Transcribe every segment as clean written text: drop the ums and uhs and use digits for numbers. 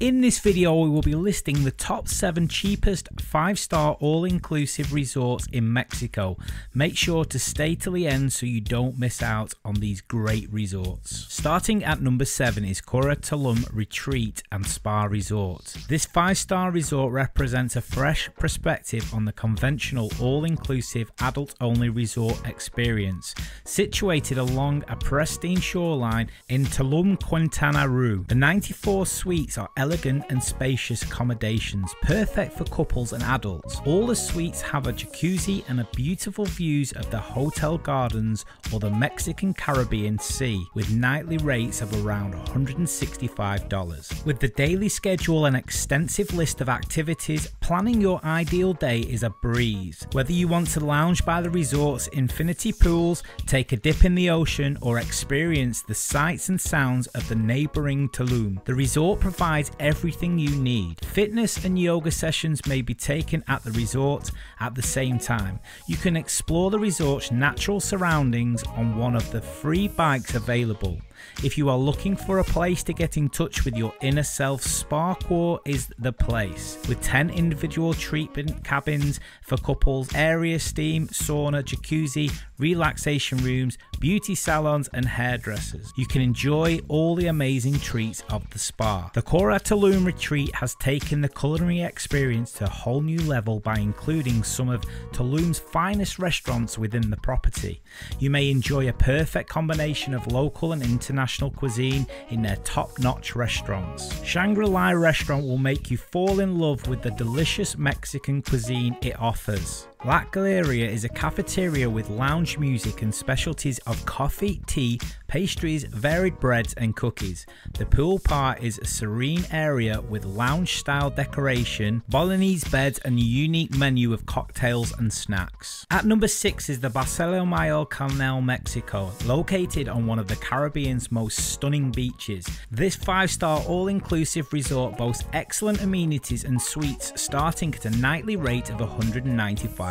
In this video, we will be listing the top 7 cheapest 5-star all-inclusive resorts in Mexico. Make sure to stay till the end so you don't miss out on these great resorts. Starting at number 7 is Cora Tulum Retreat and Spa Resort. This 5-star resort represents a fresh perspective on the conventional all-inclusive adult-only resort experience. Situated along a pristine shoreline in Tulum, Quintana Roo, the 94 suites are elegant and spacious accommodations, perfect for couples and adults. All the suites have a jacuzzi and a beautiful views of the hotel gardens or the Mexican Caribbean Sea, with nightly rates of around $165. With the daily schedule and extensive list of activities, planning your ideal day is a breeze. Whether you want to lounge by the resort's infinity pools, take a dip in the ocean, or experience the sights and sounds of the neighbouring Tulum, the resort provides everything you need. Fitness and yoga sessions may be taken at the resort at the same time. You can explore the resort's natural surroundings on one of the free bikes available. If you are looking for a place to get in touch with your inner self, SpaCore is the place. With 10 individual treatment cabins for couples, area steam, sauna, jacuzzi, relaxation rooms, beauty salons and hairdressers, you can enjoy all the amazing treats of the spa. The Cora Tulum Retreat has taken the culinary experience to a whole new level by including some of Tulum's finest restaurants within the property. You may enjoy a perfect combination of local and international cuisine in their top-notch restaurants. Shangri-La Restaurant will make you fall in love with the delicious Mexican cuisine it offers. La Galeria is a cafeteria with lounge music and specialties of coffee, tea, pastries, varied breads and cookies. The pool bar is a serene area with lounge-style decoration, Bolognese beds and a unique menu of cocktails and snacks. At number 6 is the Barcelo Maya Canal, Mexico, located on one of the Caribbean's most stunning beaches. This 5-star all-inclusive resort boasts excellent amenities and suites starting at a nightly rate of $195.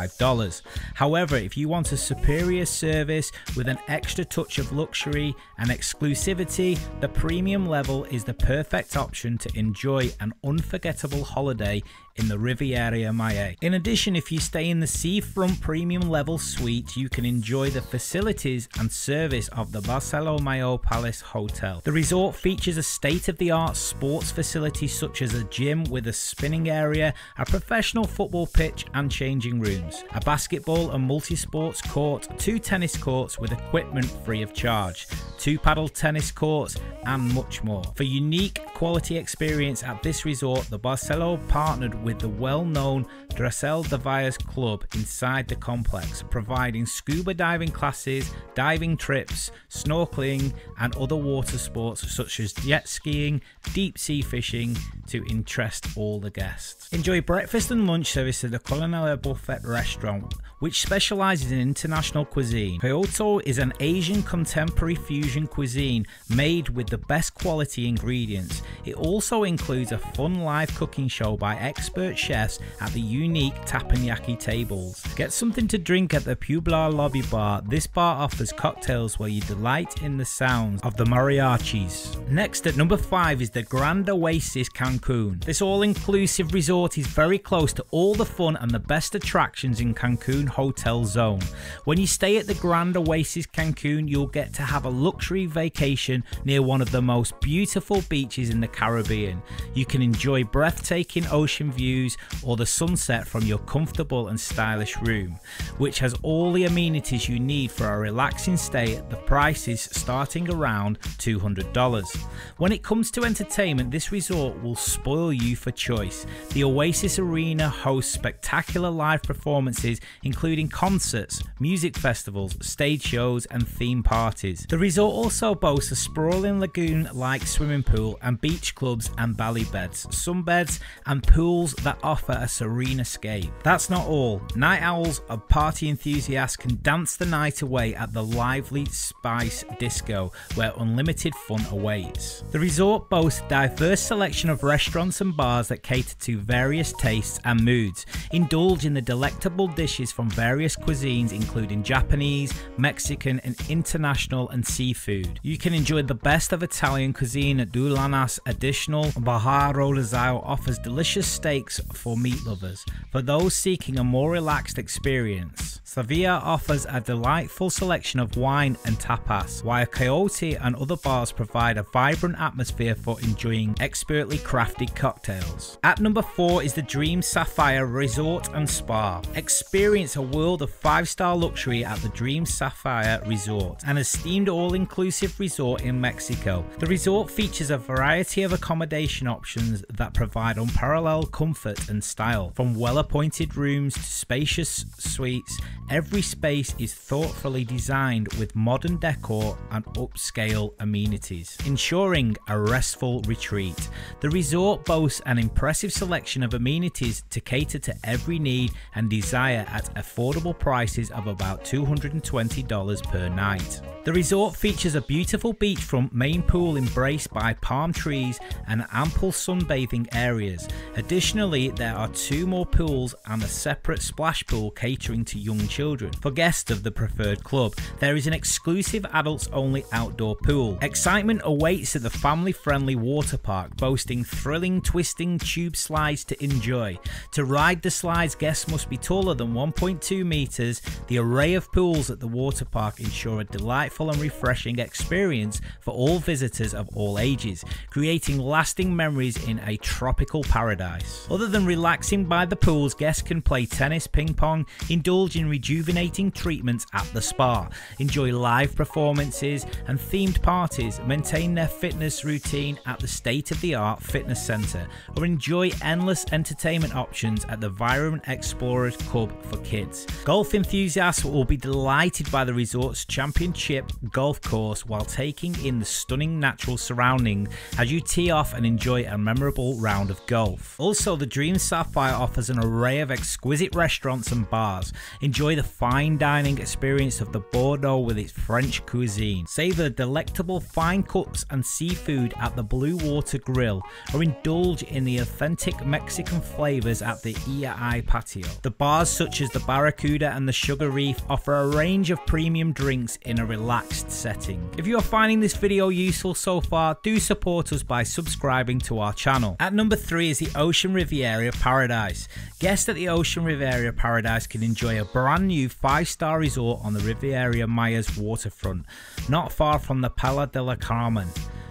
However, if you want a superior service with an extra touch of luxury and exclusivity, the premium level is the perfect option to enjoy an unforgettable holiday in the Riviera Maya. In addition, if you stay in the seafront premium level suite, you can enjoy the facilities and service of the Barcelo Maya Palace Hotel. The resort features a state-of-the-art sports facility such as a gym with a spinning area, a professional football pitch and changing rooms, a basketball and multi-sports court, 2 tennis courts with equipment free of charge, 2 paddle tennis courts and much more. For unique quality experience at this resort, the Barcelo partnered with the well-known Dressel Devies Club inside the complex, providing scuba diving classes, diving trips, snorkeling and other water sports such as jet skiing, deep sea fishing to interest all the guests. Enjoy breakfast and lunch service at the Colonella Buffet Restaurant, which specializes in international cuisine. Kyoto is an Asian contemporary fusion cuisine made with the best quality ingredients. It also includes a fun live cooking show by expert chefs at the unique teppanyaki tables. Get something to drink at the Puebla Lobby Bar. This bar offers cocktails where you delight in the sounds of the mariachis. Next at number 5 is the Grand Oasis Cancun. This all-inclusive resort is very close to all the fun and the best attractions in Cancun hotel zone. When you stay at the Grand Oasis Cancun, you'll get to have a luxury vacation near one of the most beautiful beaches in the Caribbean. You can enjoy breathtaking ocean views or the sunset from your comfortable and stylish room, which has all the amenities you need for a relaxing stay at the prices starting around $200. When it comes to entertainment, this resort will spoil you for choice. The Oasis Arena hosts spectacular live performances including concerts, music festivals, stage shows and theme parties. The resort also boasts a sprawling lagoon-like swimming pool and beach clubs and ballet beds, sunbeds and pools that offer a serene escape. That's not all. Night owls and party enthusiasts can dance the night away at the lively Spice Disco, where unlimited fun awaits. The resort boasts a diverse selection of restaurants and bars that cater to various tastes and moods. Indulge in the delectable dishes from on various cuisines including Japanese, Mexican and international and seafood. You can enjoy the best of Italian cuisine at Dulanas. Additional, Bajaro Rezao offers delicious steaks for meat lovers, for those seeking a more relaxed experience. Savia offers a delightful selection of wine and tapas, while Coyote and other bars provide a vibrant atmosphere for enjoying expertly crafted cocktails. At number 4 is the Dreams Sapphire Resort and Spa. Experience a world of 5-star luxury at the Dreams Sapphire Resort, an esteemed all-inclusive resort in Mexico. The resort features a variety of accommodation options that provide unparalleled comfort and style. From well-appointed rooms to spacious suites, every space is thoughtfully designed with modern decor and upscale amenities, ensuring a restful retreat. The resort boasts an impressive selection of amenities to cater to every need and desire at affordable prices of about $220 per night. The resort features a beautiful beachfront main pool embraced by palm trees and ample sunbathing areas. Additionally, there are 2 more pools and a separate splash pool catering to young children. For guests of the preferred club, there is an exclusive adults-only outdoor pool. Excitement awaits at the family-friendly water park, boasting thrilling twisting tube slides to enjoy. To ride the slides, guests must be taller than 1.2 meters. The array of pools at the water park ensure a delightful and refreshing experience for all visitors of all ages, creating lasting memories in a tropical paradise. Other than relaxing by the pools, guests can play tennis, ping pong, indulge in rejuvenating treatments at the spa, enjoy live performances and themed parties, maintain their fitness routine at the state-of-the-art fitness center, or enjoy endless entertainment options at the Viram Explorer's Club for kids. Golf enthusiasts will be delighted by the resort's championship golf course while taking in the stunning natural surroundings as you tee off and enjoy a memorable round of golf. Also, the Dreams Sapphire offers an array of exquisite restaurants and bars. Enjoy the fine dining experience of the Bordeaux with its French cuisine. Savor the delectable fine cups and seafood at the Blue Water Grill, or indulge in the authentic Mexican flavors at the EI patio. The bars such as the Barracuda and the Sugar Reef offer a range of premium drinks in a relaxed setting. If you are finding this video useful so far, do support us by subscribing to our channel. At number 3 is the Ocean Riviera Paradise. Guests at the Ocean Riviera Paradise can enjoy a brand new 5-star resort on the Riviera Maya's waterfront, not far from the Playa del Carmen.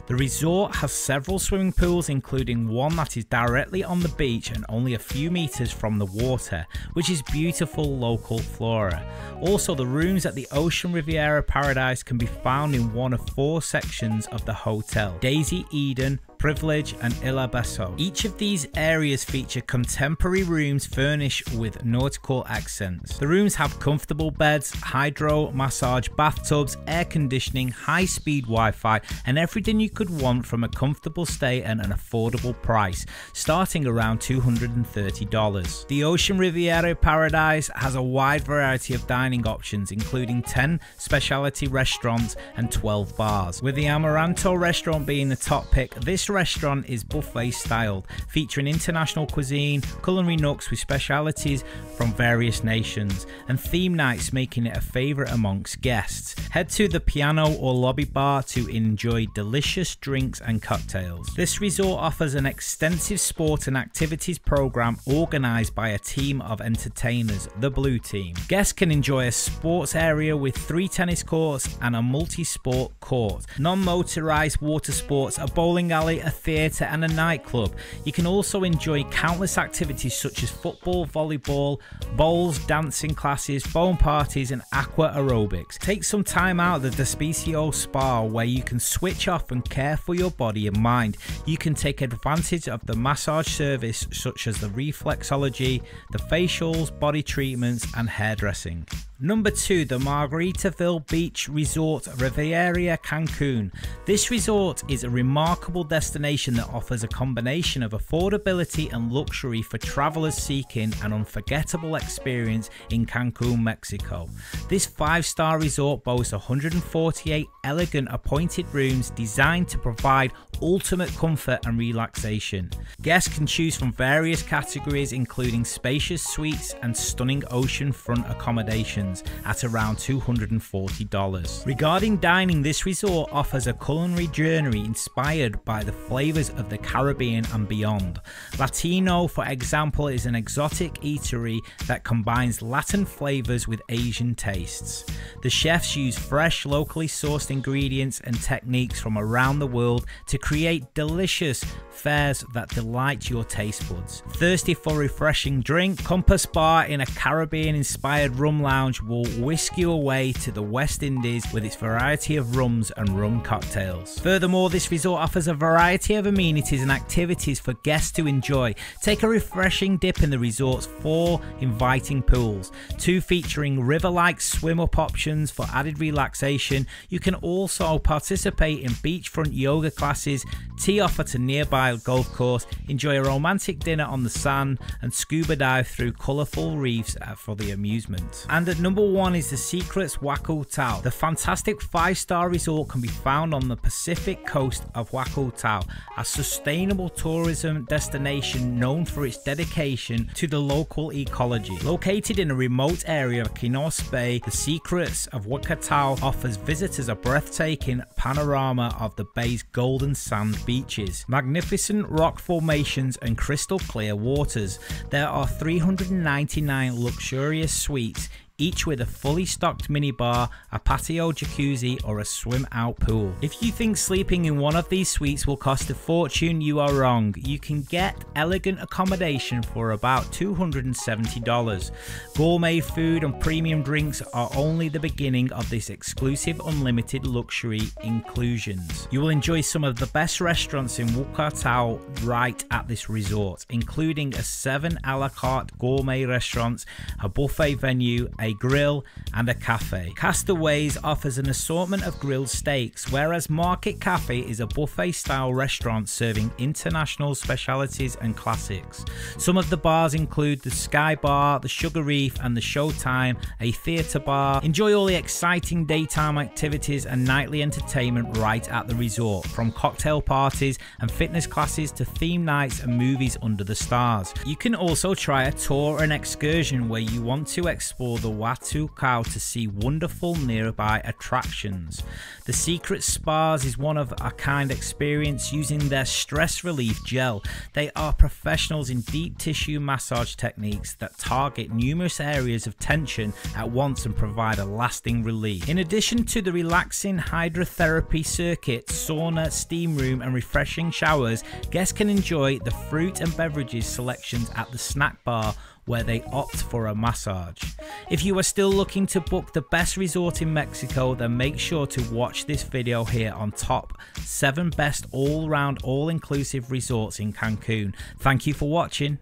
The resort has several swimming pools, including one that is directly on the beach and only a few meters from the water, which is beautiful local flora. Also, the rooms at the Ocean Riviera Paradise can be found in one of 4 sections of the hotel: Daisy Eden, Privilege and Il Abasso. Each of these areas feature contemporary rooms furnished with nautical accents. The rooms have comfortable beds, hydro massage bathtubs, air conditioning, high-speed Wi-Fi, and everything you could want from a comfortable stay at an affordable price, starting around $230. The Ocean Riviera Paradise has a wide variety of dining options, including 10 specialty restaurants and 12 bars, with the Amaranto restaurant being the top pick. This restaurant is buffet styled, featuring international cuisine, culinary nooks with specialities from various nations, and theme nights, making it a favorite amongst guests. Head to the piano or lobby bar to enjoy delicious drinks and cocktails. This resort offers an extensive sport and activities program organized by a team of entertainers, the Blue Team. Guests can enjoy a sports area with 3 tennis courts and a multi-sport court, non-motorized water sports, a bowling alley, a theatre and a nightclub. You can also enjoy countless activities such as football, volleyball, bowls, dancing classes, foam parties and aqua aerobics. Take some time out at the Despacio Spa, where you can switch off and care for your body and mind. You can take advantage of the massage service such as the reflexology, the facials, body treatments and hairdressing. Number 2, the Margaritaville Beach Resort Riviera Cancun. This resort is a remarkable destination that offers a combination of affordability and luxury for travelers seeking an unforgettable experience in Cancun, Mexico. This 5-star resort boasts 148 elegant appointed rooms designed to provide ultimate comfort and relaxation. Guests can choose from various categories including spacious suites and stunning oceanfront accommodations at around $240. Regarding dining, this resort offers a culinary journey inspired by the flavors of the Caribbean and beyond. Latino, for example, is an exotic eatery that combines Latin flavors with Asian tastes. The chefs use fresh, locally sourced ingredients and techniques from around the world to create delicious fares that delight your taste buds. Thirsty for refreshing drink? Compass Bar in a Caribbean-inspired rum lounge will whisk you away to the West Indies with its variety of rums and rum cocktails. Furthermore, this resort offers a variety of amenities and activities for guests to enjoy. Take a refreshing dip in the resort's 4 inviting pools, 2 featuring river-like swim-up options for added relaxation. You can also participate in beachfront yoga classes, tee off at a nearby golf course, enjoy a romantic dinner on the sand, and scuba dive through colourful reefs for the amusement. And at number 1 is the Secrets Huatulco. The fantastic 5-star resort can be found on the Pacific coast of Huatulco, a sustainable tourism destination known for its dedication to the local ecology. Located in a remote area of Quinos Bay, the Secrets of Huatulco offers visitors a breathtaking panorama of the bay's golden sand beaches, magnificent rock formations and crystal clear waters. There are 399 luxurious suites, each with a fully stocked minibar, a patio jacuzzi or a swim out pool. If you think sleeping in one of these suites will cost a fortune, you are wrong. You can get elegant accommodation for about $270. Gourmet food and premium drinks are only the beginning of this exclusive unlimited luxury inclusions. You will enjoy some of the best restaurants in Huatulco right at this resort, including a 7 a la carte gourmet restaurants, a buffet venue, a grill and a cafe. Castaways offers an assortment of grilled steaks, whereas Market Cafe is a buffet style restaurant serving international specialities and classics. Some of the bars include the Sky Bar, the Sugar Reef and the Showtime, a theatre bar. Enjoy all the exciting daytime activities and nightly entertainment right at the resort, from cocktail parties and fitness classes to theme nights and movies under the stars. You can also try a tour or an excursion where you want to explore the Huatulco to see wonderful nearby attractions. The Secret Spas is one of a kind experience using their stress relief gel. They are professionals in deep tissue massage techniques that target numerous areas of tension at once and provide a lasting relief. In addition to the relaxing hydrotherapy circuit, sauna, steam room and refreshing showers, guests can enjoy the fruit and beverages selections at the snack bar where they opt for a massage. If you are still looking to book the best resort in Mexico, then make sure to watch this video here on top 7 best all-round all-inclusive resorts in Cancun. Thank you for watching.